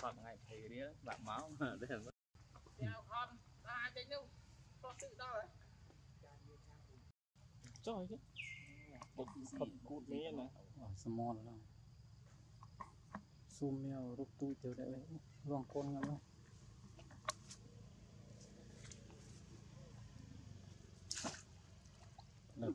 còn ngày thì đi bạn máu mà để con ta hai cái đâu con tự đâu rồi rồi chứ cột cột này này small đâu zoom mèo rút túi từ đấy luồng con ngắm đâu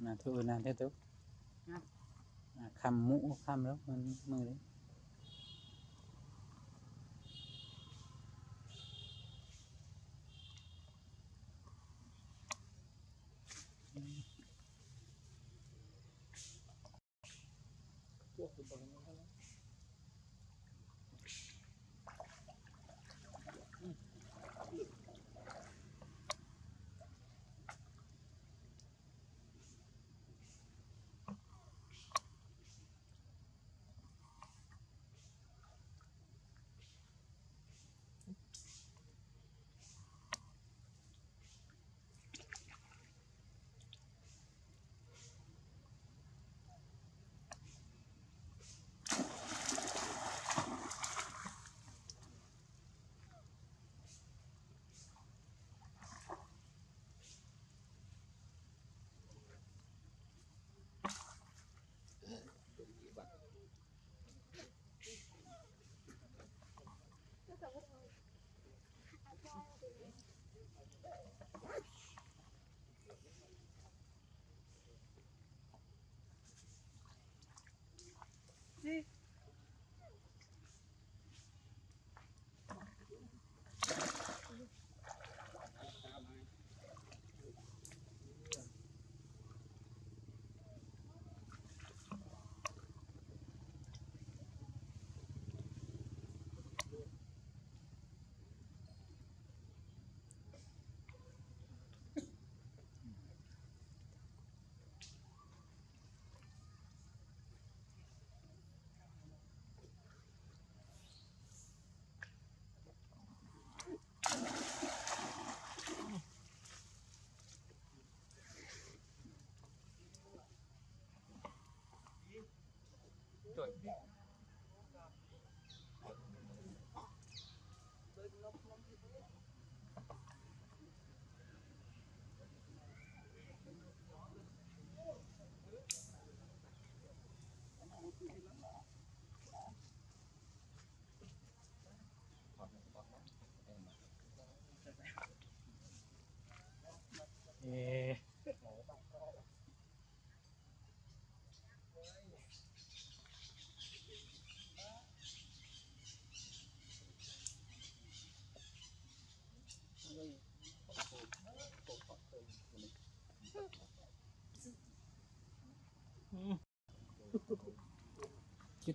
là thôi là thế tốt khăm mũ khăm lắm hơn mười đấy chết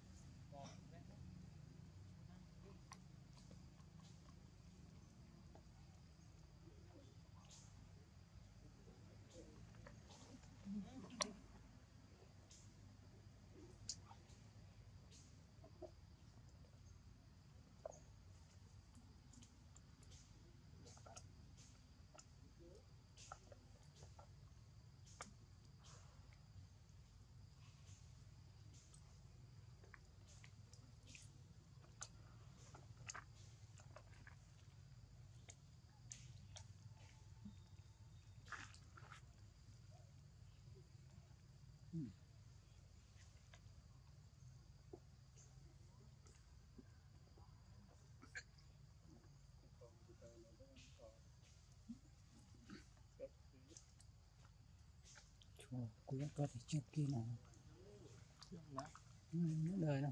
cũng có thể trước kia nào đời nào.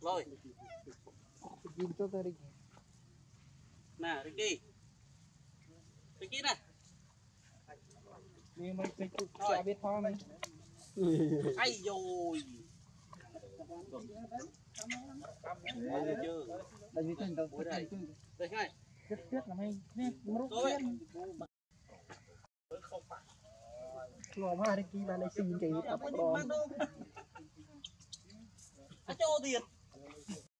Rồi. Dùm cho Tariq. Nah, Ricky. Ricky này. Đi mấy cái cục cho biết thôi mày. Ai rồi. Đây chưa. Đây như thế đâu. Đây ngay. Rất tiếc là mày nè, mốc lên. Không phải. Chùa mà Ricky mà lại xin cái tập đó. Nó cho tiền.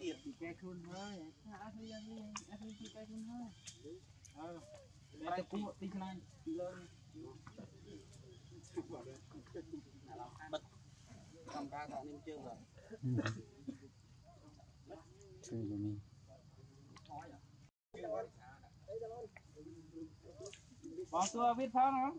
Tiệt thì cái khôn thôi, ăn thì cái khôn thôi. Đây cũng một tí này, lớn. Bật làm ca tạo nên chương rồi. Chơi rồi mình. Bỏ xưa biết pháo không?